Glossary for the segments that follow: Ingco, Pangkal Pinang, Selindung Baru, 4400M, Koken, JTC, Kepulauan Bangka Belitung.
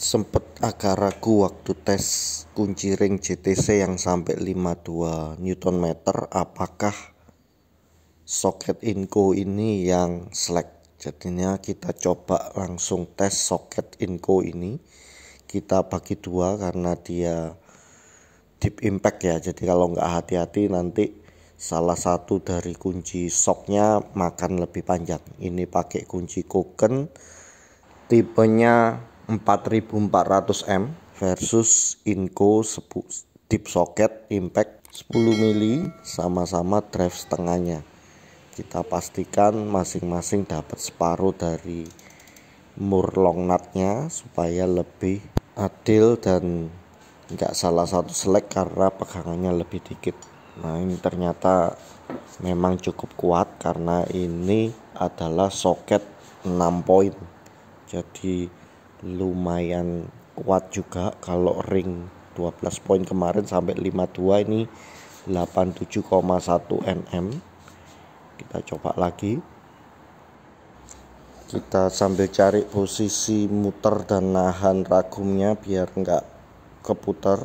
sempet akar ragu waktu tes kunci ring JTC yang sampai 52 Nm apakah soket Ingco ini yang slack. Jadinya kita coba langsung tes soket Ingco ini, kita bagi dua karena dia deep impact ya, jadi kalau nggak hati-hati nanti salah satu dari kunci shocknya makan lebih panjang. Ini pakai kunci Koken tipenya 4400M versus Ingco deep socket impact 10 mili, sama-sama drive setengahnya. Kita pastikan masing-masing dapat separuh dari mur long nutnya supaya lebih adil dan enggak salah satu selek karena pegangannya lebih dikit. Nah, ini ternyata memang cukup kuat karena ini adalah soket 6 poin, jadi lumayan kuat juga. Kalau ring 12 poin kemarin sampai 52, ini 87,1 nm. Kita coba lagi, kita sambil cari posisi muter dan nahan ragumnya biar enggak keputar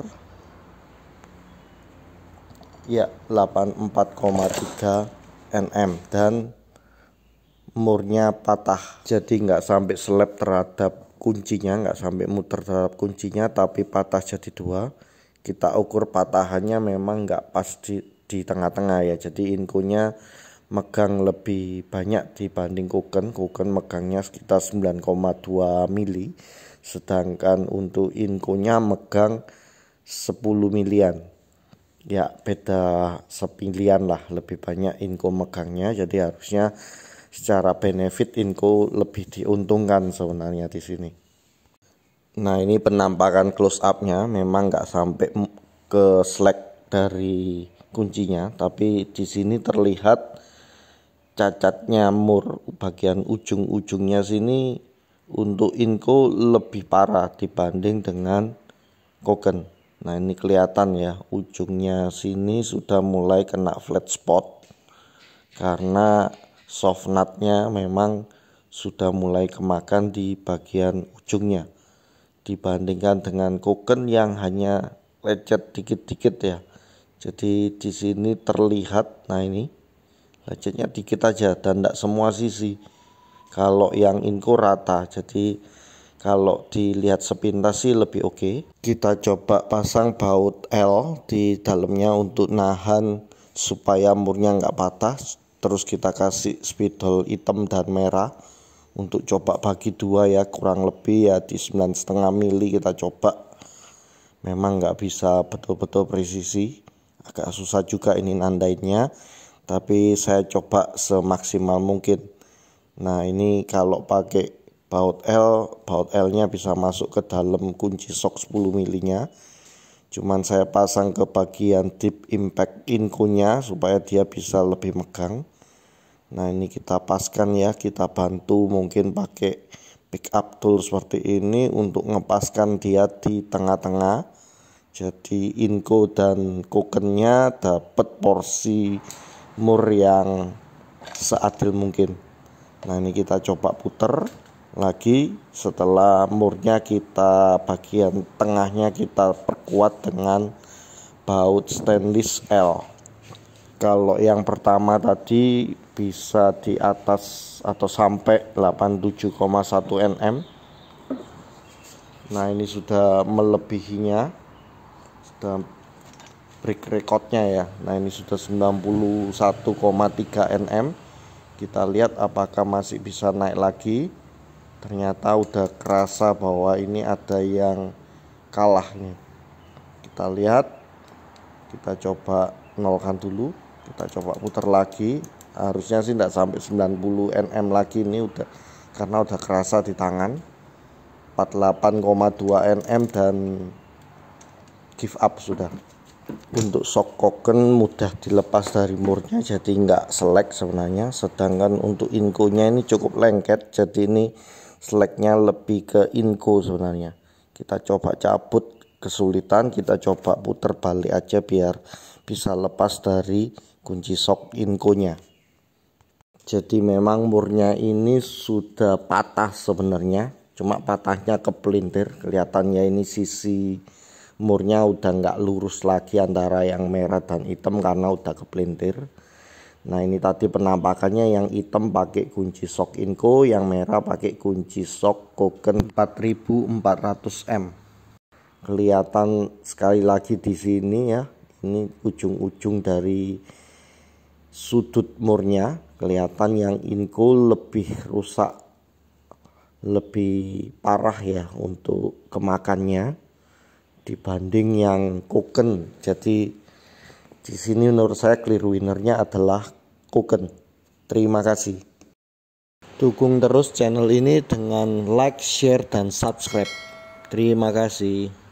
ya. 84,3 nm dan murnya patah, jadi nggak sampai seleb terhadap kuncinya, nggak sampai muter terhadap kuncinya, tapi patah jadi dua. Kita ukur patahannya memang nggak pas di tengah-tengah ya, jadi Ingco-nya megang lebih banyak dibanding Koken megangnya sekitar 9,2 mili, sedangkan untuk Ingco-nya megang 10 milian ya, beda sepilian lah, lebih banyak Ingco megangnya. Jadi harusnya secara benefit Ingco lebih diuntungkan sebenarnya di sini. Nah, ini penampakan close up-nya memang nggak sampai ke slack dari kuncinya, tapi di sini terlihat cacatnya mur bagian ujung-ujungnya sini untuk Ingco lebih parah dibanding dengan Koken. Nah, ini kelihatan ya, ujungnya sini sudah mulai kena flat spot karena soft nutnya memang sudah mulai kemakan di bagian ujungnya dibandingkan dengan Koken yang hanya lecet dikit-dikit ya. Jadi di sini terlihat, nah ini lecetnya dikit aja dan tidak semua sisi. Kalau yang Ingco rata, jadi kalau dilihat sepintas sih lebih oke. Kita coba pasang baut L di dalamnya untuk nahan supaya murnya nggak patah. Terus kita kasih spidol hitam dan merah untuk coba bagi dua ya, kurang lebih ya di 9,5 mili kita coba. Memang nggak bisa betul-betul presisi, agak susah juga ini nandainnya, tapi saya coba semaksimal mungkin. Nah, ini kalau pakai baut L, baut L-nya bisa masuk ke dalam kunci shock 10 milinya. Cuman saya pasang ke bagian deep impact Ingco-nya supaya dia bisa lebih megang. Nah, ini kita paskan ya, kita bantu mungkin pakai pick up tool seperti ini untuk ngepaskan dia di tengah-tengah. Jadi Ingco dan Koken-nya dapat porsi mur yang seadil mungkin. Nah, ini kita coba puter lagi. Setelah murnya kita bagian tengahnya kita perkuat dengan baut stainless L. Kalau yang pertama tadi bisa di atas atau sampai 87,1 nm. Nah, ini sudah melebihinya, sudah break recordnya ya. Nah, ini sudah 91,3 nm. Kita lihat apakah masih bisa naik lagi. Ternyata udah kerasa bahwa ini ada yang kalah nih. Kita lihat, kita coba nolkan dulu, kita coba putar lagi. Harusnya sih tidak sampai 90 nm lagi ini udah, karena udah kerasa di tangan. 48,2 nm dan give up sudah. Untuk shock Koken mudah dilepas dari murnya, jadi nggak selek sebenarnya. Sedangkan untuk Ingco-nya ini cukup lengket, jadi ini seleknya lebih ke Ingco sebenarnya. Kita coba cabut, kesulitan, kita coba putar balik aja biar bisa lepas dari kunci shock Ingco-nya. Jadi memang murnya ini sudah patah sebenarnya, Cuma patahnya kepelintir, kelihatannya ini sisi murnya udah nggak lurus lagi antara yang merah dan hitam karena udah kepelintir. Nah ini tadi penampakannya, yang hitam pakai kunci sok Ingco, yang merah pakai kunci sok Koken 4400M. Kelihatan sekali lagi di sini ya, ini ujung-ujung dari sudut murnya. Kelihatan yang Ingco lebih rusak, lebih parah ya untuk kemakannya dibanding yang Koken. Jadi di sini menurut saya clear winnernya adalah Koken. Terima kasih. Dukung terus channel ini dengan like, share, dan subscribe. Terima kasih.